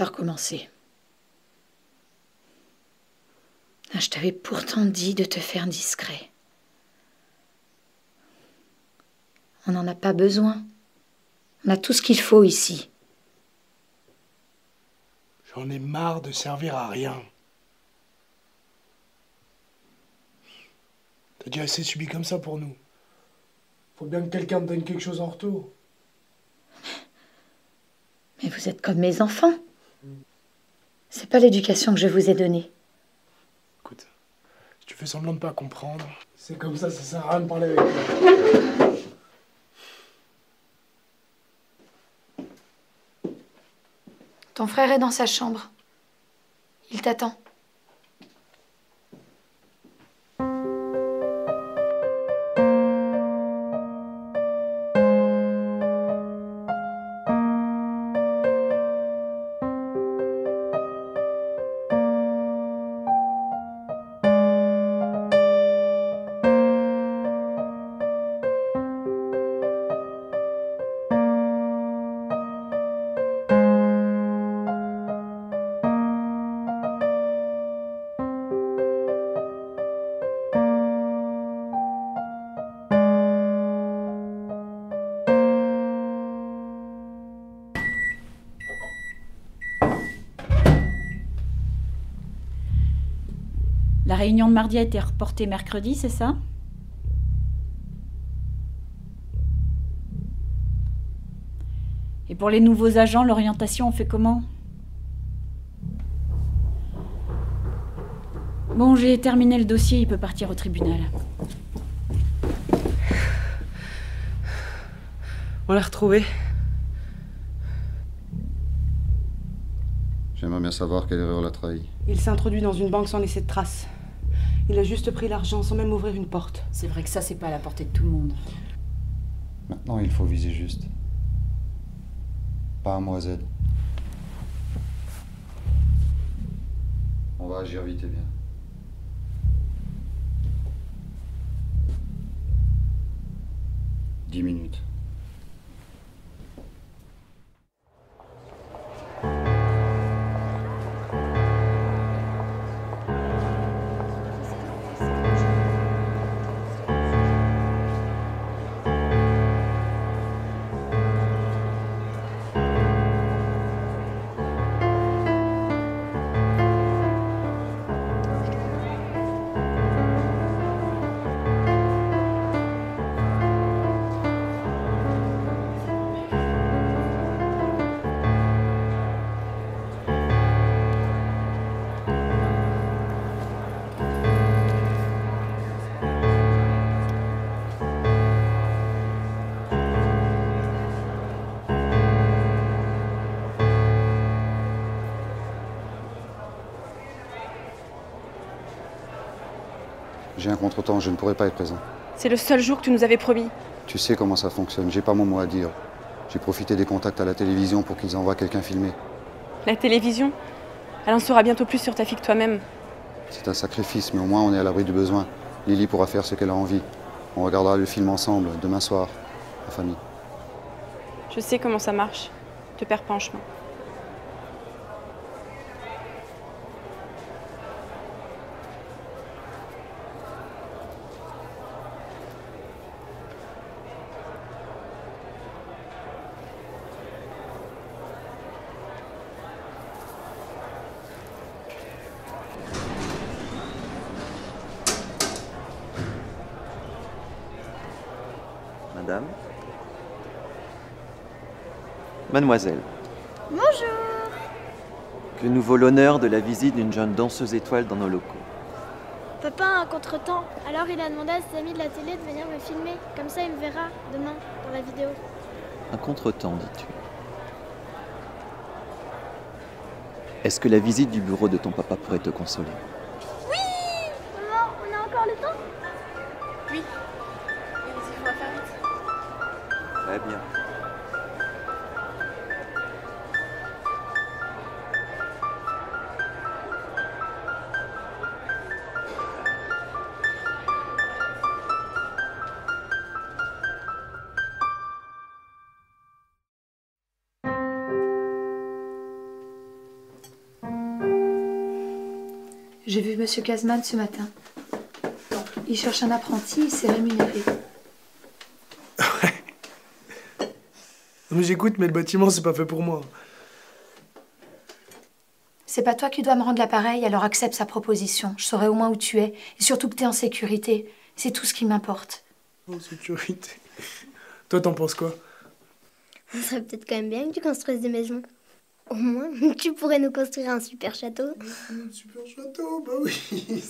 T'as recommencé. Je t'avais pourtant dit de te faire discret. On n'en a pas besoin. On a tout ce qu'il faut ici. J'en ai marre de servir à rien. T'as déjà assez subi comme ça pour nous. Faut bien que quelqu'un te donne quelque chose en retour. Mais vous êtes comme mes enfants. C'est pas l'éducation que je vous ai donnée. Écoute, si tu fais semblant de pas comprendre, c'est comme ça, ça sert à rien de parler avec toi. Ton frère est dans sa chambre. Il t'attend. La réunion de mardi a été reportée mercredi, c'est ça? Et pour les nouveaux agents, l'orientation, on fait comment? Bon, j'ai terminé le dossier, il peut partir au tribunal. On l'a retrouvé. J'aimerais bien savoir quelle erreur l'a trahi. Il s'est introduit dans une banque sans laisser de traces. Il a juste pris l'argent sans même ouvrir une porte. C'est vrai que ça, c'est pas à la portée de tout le monde. Maintenant, il faut viser juste. Pas à moi, Zed. On va agir vite et bien. Dix minutes. J'ai un contretemps, je ne pourrai pas être présent. C'est le seul jour que tu nous avais promis. Tu sais comment ça fonctionne, j'ai pas mon mot à dire. J'ai profité des contacts à la télévision pour qu'ils envoient quelqu'un filmer. La télévision? Elle en saura bientôt plus sur ta fille que toi-même. C'est un sacrifice, mais au moins on est à l'abri du besoin. Lily pourra faire ce qu'elle a envie. On regardera le film ensemble, demain soir, la famille. Je sais comment ça marche, te perds pas en chemin. Madame. Mademoiselle. Bonjour. Que nous vaut l'honneur de la visite d'une jeune danseuse étoile dans nos locaux. Papa a un contretemps, alors il a demandé à ses amis de la télé de venir me filmer. Comme ça, il me verra demain dans la vidéo. Un contretemps, dis-tu. Est-ce que la visite du bureau de ton papa pourrait te consoler? Oui! Maman, on a encore le temps? Oui. Très bien. J'ai vu monsieur Cazman ce matin. Il cherche un apprenti, il s'est rémunéré. Ouais. Mais j'écoute, mais le bâtiment, c'est pas fait pour moi. C'est pas toi qui dois me rendre l'appareil, alors accepte sa proposition. Je saurai au moins où tu es, et surtout que t'es en sécurité. C'est tout ce qui m'importe. En sécurité. Toi, t'en penses quoi? Ça serait peut-être quand même bien que tu construises des maisons. Au moins, tu pourrais nous construire un super château. Un super château, bah oui.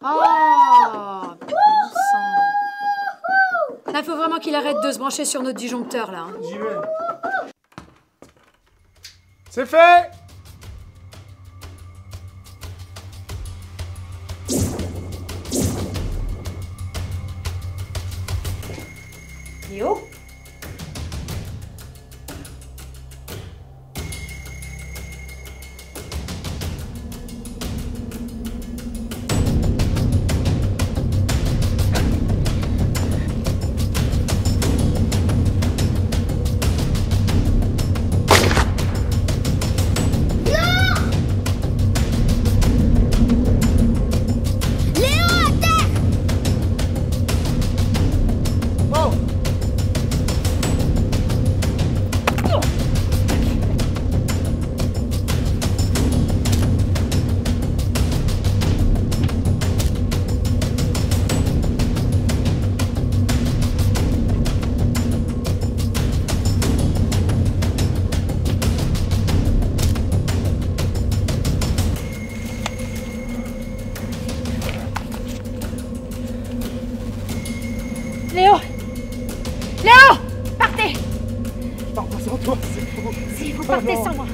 Oh, bon sang. Là, faut vraiment qu'il arrête de se brancher sur notre disjoncteur, là. J'y vais. C'est fait. Léo?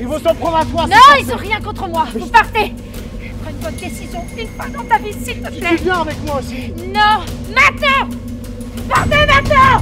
Ils vont s'en prendre à toi. Non, ils ont rien contre moi. Vous partez. Prends une bonne décision une fois dans ta vie, s'il te plaît. Tu viens avec moi aussi. Non, maintenant. Partez maintenant.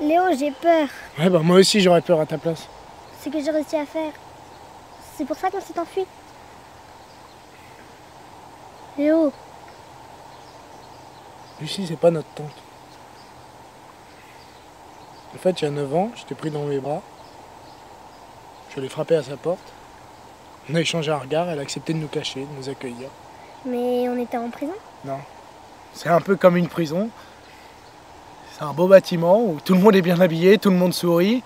Léo, j'ai peur. Ouais, bah moi aussi j'aurais peur à ta place. C'est ce que j'ai réussi à faire. C'est pour ça qu'on s'est enfui. Léo. Lucie, c'est pas notre tante. En fait, il y a 9 ans, je t'ai pris dans mes bras. Je l'ai frappé à sa porte. On a échangé un regard, elle a accepté de nous cacher, de nous accueillir. Mais on était en prison? Non. C'est un peu comme une prison. C'est un beau bâtiment où tout le monde est bien habillé, tout le monde sourit.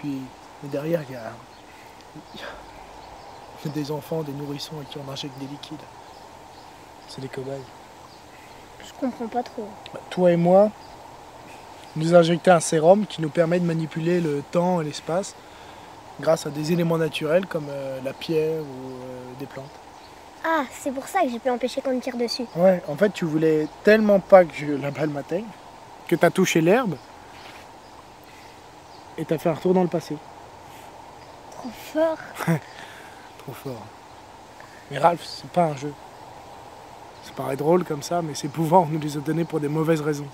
Puis derrière, il y a des enfants, des nourrissons à qui on injecte des liquides. C'est des cobayes. Je comprends pas trop. Bah, toi et moi, nous injectons un sérum qui nous permet de manipuler le temps et l'espace grâce à des éléments naturels comme la pierre ou des plantes. Ah, c'est pour ça que j'ai pu empêcher qu'on me tire dessus. Ouais, en fait, tu voulais tellement pas que la balle m'atteigne que t'as touché l'herbe et t'as fait un retour dans le passé. Trop fort. Trop fort. Mais Ralph, c'est pas un jeu. Ça paraît drôle comme ça, mais ces pouvoirs, on nous les a donnés pour des mauvaises raisons.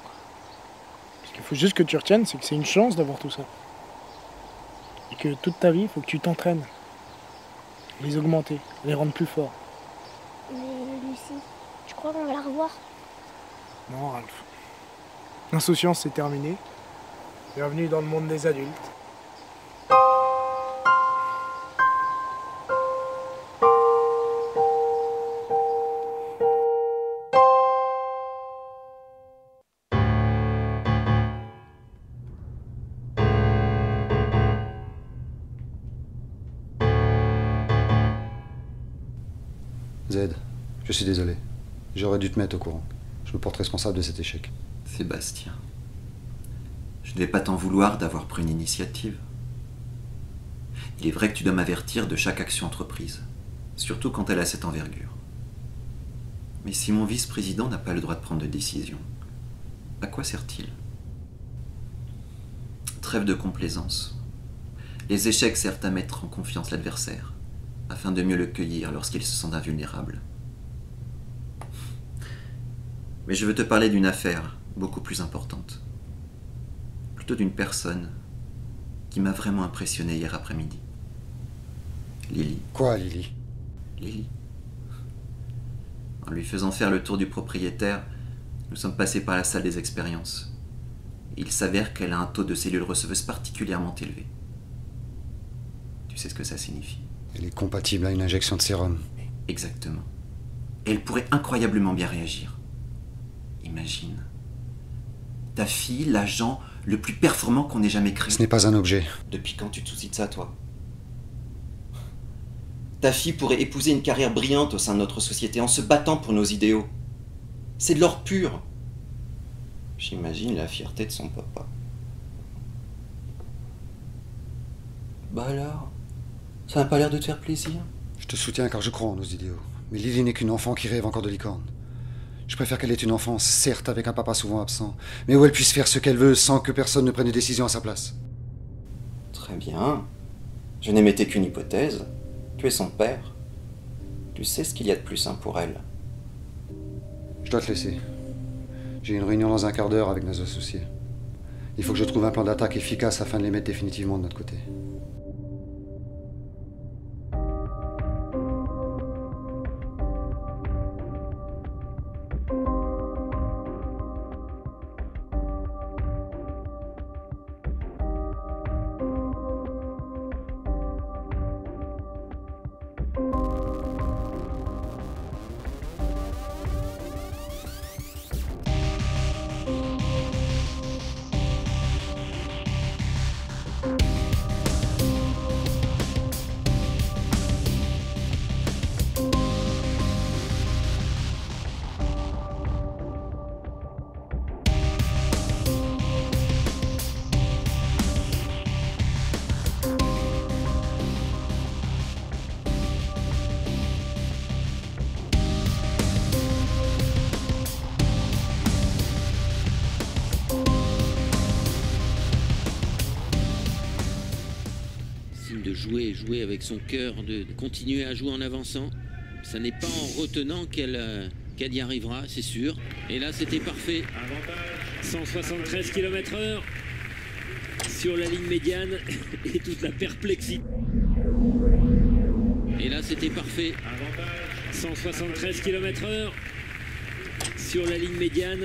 Ce qu'il faut juste que tu retiennes, c'est que c'est une chance d'avoir tout ça. Et que toute ta vie, il faut que tu t'entraînes. Les augmenter, les rendre plus forts. Mais Lucie, je crois qu'on va la revoir. Non, Ralph. L'insouciance, c'est terminé. Bienvenue dans le monde des adultes. Zed, je suis désolé. J'aurais dû te mettre au courant. Je me porte responsable de cet échec. Sébastien, je ne vais pas t'en vouloir d'avoir pris une initiative. Il est vrai que tu dois m'avertir de chaque action entreprise, surtout quand elle a cette envergure. Mais si mon vice-président n'a pas le droit de prendre de décision, à quoi sert-il? Trêve de complaisance. Les échecs servent à mettre en confiance l'adversaire, afin de mieux le cueillir lorsqu'il se sent invulnérable. Mais je veux te parler d'une affaire beaucoup plus importante. Plutôt d'une personne qui m'a vraiment impressionné hier après-midi. Lily. Quoi, Lily? Lily. En lui faisant faire le tour du propriétaire, nous sommes passés par la salle des expériences. Il s'avère qu'elle a un taux de cellules receveuses particulièrement élevé. Tu sais ce que ça signifie? Elle est compatible à une injection de sérum. Exactement. Et elle pourrait incroyablement bien réagir. Imagine. Ta fille, l'agent le plus performant qu'on ait jamais créé. Ce n'est pas un objet. Depuis quand tu te soucies de ça, toi? Ta fille pourrait épouser une carrière brillante au sein de notre société en se battant pour nos idéaux. C'est de l'or pur. J'imagine la fierté de son papa. Bah alors, ça n'a pas l'air de te faire plaisir? Je te soutiens car je crois en nos idéaux. Mais Lily n'est qu'une enfant qui rêve encore de licorne. Je préfère qu'elle ait une enfance, certes avec un papa souvent absent, mais où elle puisse faire ce qu'elle veut sans que personne ne prenne de décision à sa place. Très bien. Je n'émettais qu'une hypothèse. Tu es son père. Tu sais ce qu'il y a de plus simple pour elle. Je dois te laisser. J'ai une réunion dans un quart d'heure avec nos associés. Il faut que je trouve un plan d'attaque efficace afin de les mettre définitivement de notre côté. Jouer avec son cœur, de continuer à jouer en avançant. Ça n'est pas en retenant qu'elle y arrivera, c'est sûr. Et là, c'était parfait. Avantage, 173 km/h sur la ligne médiane et toute la perplexité. Et là, c'était parfait. Avantage, 173 km/h sur la ligne médiane.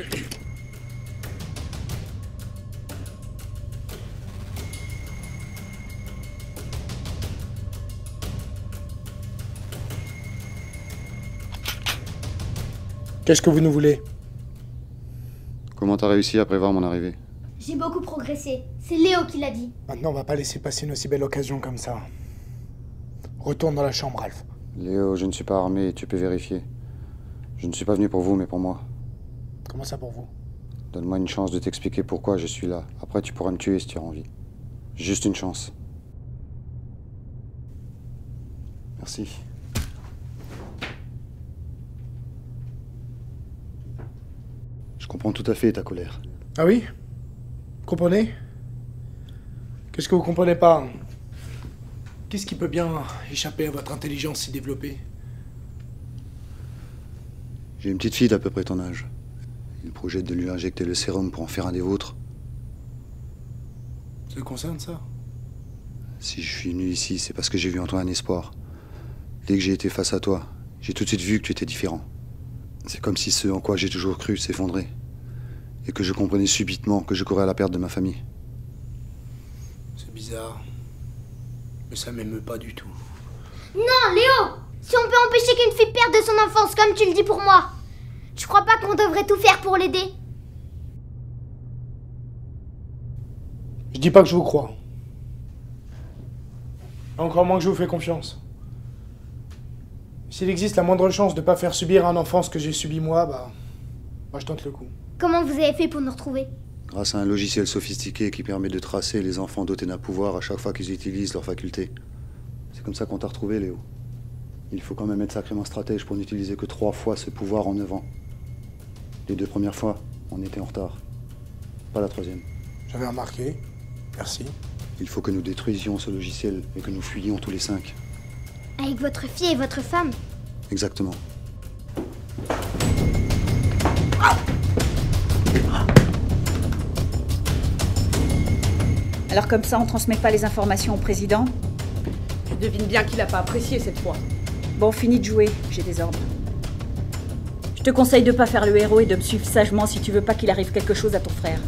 Qu'est-ce que vous nous voulez? Comment t'as réussi à prévoir mon arrivée? J'ai beaucoup progressé. C'est Léo qui l'a dit. Maintenant, on va pas laisser passer une aussi belle occasion comme ça. Retourne dans la chambre, Ralph. Léo, je ne suis pas armé et tu peux vérifier. Je ne suis pas venu pour vous, mais pour moi. Comment ça pour vous? Donne-moi une chance de t'expliquer pourquoi je suis là. Après, tu pourras me tuer si tu as envie. Juste une chance. Merci. Je comprends tout à fait ta colère. Ah oui? Vous comprenez? Qu'est-ce que vous comprenez pas? Qu'est-ce qui peut bien échapper à votre intelligence si développée? J'ai une petite fille d'à peu près ton âge. Il projette de lui injecter le sérum pour en faire un des vôtres. Ça te concerne, ça? Si je suis venu ici, c'est parce que j'ai vu en toi un espoir. Dès que j'ai été face à toi, j'ai tout de suite vu que tu étais différent. C'est comme si ce en quoi j'ai toujours cru s'effondrait. Et que je comprenais subitement que je courais à la perte de ma famille. C'est bizarre. Mais ça m'émeut pas du tout. Non, Léo! Si on peut empêcher qu'une fille perde de son enfance, comme tu le dis pour moi, je crois pas qu'on devrait tout faire pour l'aider. Je dis pas que je vous crois. Encore moins que je vous fais confiance. S'il existe la moindre chance de ne pas faire subir à un enfant ce que j'ai subi moi, bah je tente le coup. Comment vous avez fait pour nous retrouver? Grâce à un logiciel sophistiqué qui permet de tracer les enfants dotés d'un pouvoir à chaque fois qu'ils utilisent leurs facultés. C'est comme ça qu'on t'a retrouvé, Léo. Il faut quand même être sacrément stratège pour n'utiliser que 3 fois ce pouvoir en 9 ans. Les 2 premières fois, on était en retard. Pas la 3e. J'avais remarqué. Merci. Il faut que nous détruisions ce logiciel et que nous fuyions tous les 5. Avec votre fille et votre femme? Exactement. Alors comme ça, on ne transmet pas les informations au président? Tu devines bien qu'il n'a pas apprécié cette fois. Bon, fini de jouer, j'ai des ordres. Je te conseille de ne pas faire le héros et de me suivre sagement si tu veux pas qu'il arrive quelque chose à ton frère.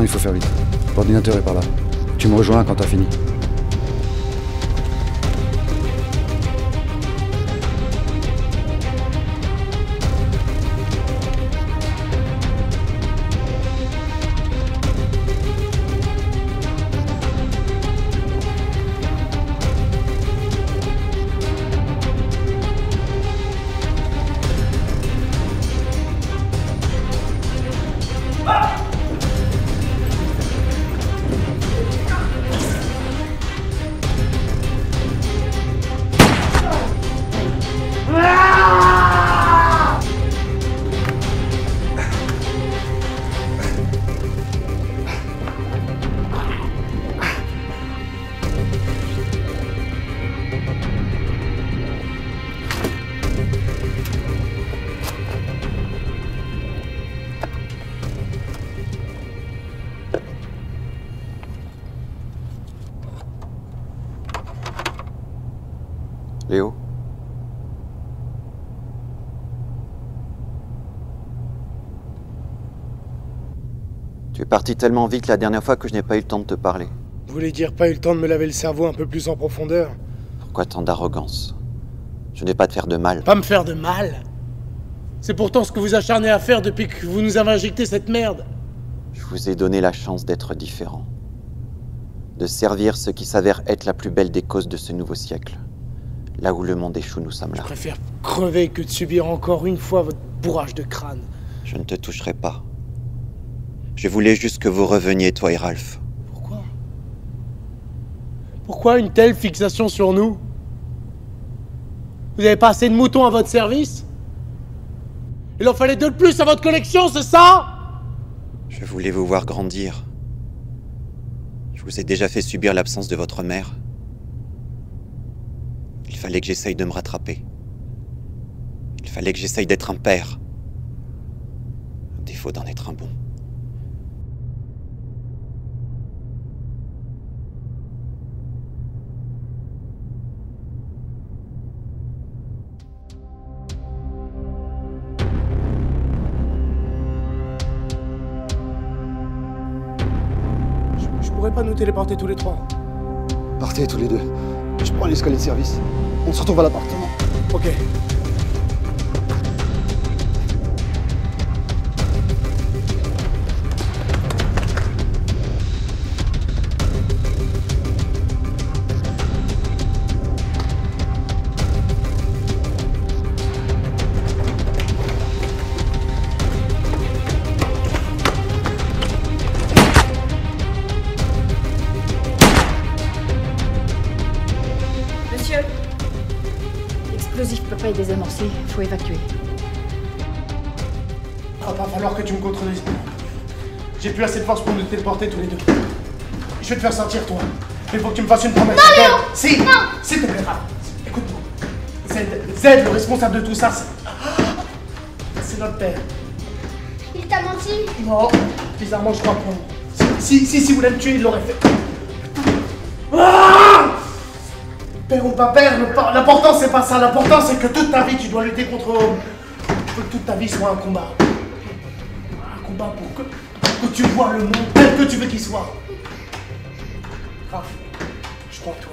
Il faut faire vite. L'ordinateur est par là. Tu me rejoins quand t'as fini. Léo? Tu es parti tellement vite la dernière fois que je n'ai pas eu le temps de te parler. Vous voulez dire pas eu le temps de me laver le cerveau un peu plus en profondeur? Pourquoi tant d'arrogance? Je n'ai pas de faire de mal. Pas me faire de mal? C'est pourtant ce que vous acharnez à faire depuis que vous nous avez injecté cette merde. Je vous ai donné la chance d'être différent. De servir ce qui s'avère être la plus belle des causes de ce nouveau siècle. Là où le monde échoue, nous sommes là. Je préfère crever que de subir encore une fois votre bourrage de crâne. Je ne te toucherai pas. Je voulais juste que vous reveniez, toi et Ralph. Pourquoi? Pourquoi une telle fixation sur nous? Vous n'avez pas assez de moutons à votre service? Il en fallait deux de plus à votre collection, c'est ça? Je voulais vous voir grandir. Je vous ai déjà fait subir l'absence de votre mère. Il fallait que j'essaye de me rattraper. Il fallait que j'essaye d'être un père. Au défaut d'en être un bon. Je pourrais pas nous téléporter tous les trois. Partez tous les deux. Je prends l'escalier de service. On se retrouve à l'appartement. Ok. L'explosif peut pas être désamorcé, faut évacuer. Il va falloir que tu me contredises. J'ai plus assez de force pour nous téléporter tous les deux. Je vais te faire sortir, toi. Mais faut que tu me fasses une promesse. Non, Léo! Si! Non! S'il te plaît, écoute-moi. Zed, le responsable de tout ça, c'est notre père. Il t'a menti? Non, bizarrement, je crois pas. Si vous voulez me tuer, il l'aurait fait. Père ou pas père, l'important c'est pas ça, l'important c'est que toute ta vie tu dois lutter contre Rome. Que toute ta vie soit un combat. Un combat pour que tu vois le monde tel que tu veux qu'il soit. crois en toi.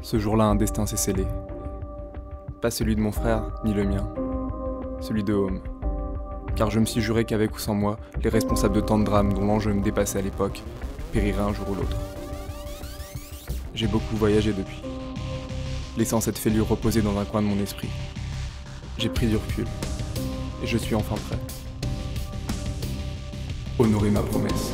Ce jour-là, un destin s'est scellé. Pas celui de mon frère, ni le mien. Celui de Home. Car je me suis juré qu'avec ou sans moi, les responsables de tant de drames dont l'enjeu me dépassait à l'époque, périraient un jour ou l'autre. J'ai beaucoup voyagé depuis, laissant cette fêlure reposer dans un coin de mon esprit. J'ai pris du recul, et je suis enfin prêt. Honorer ma promesse.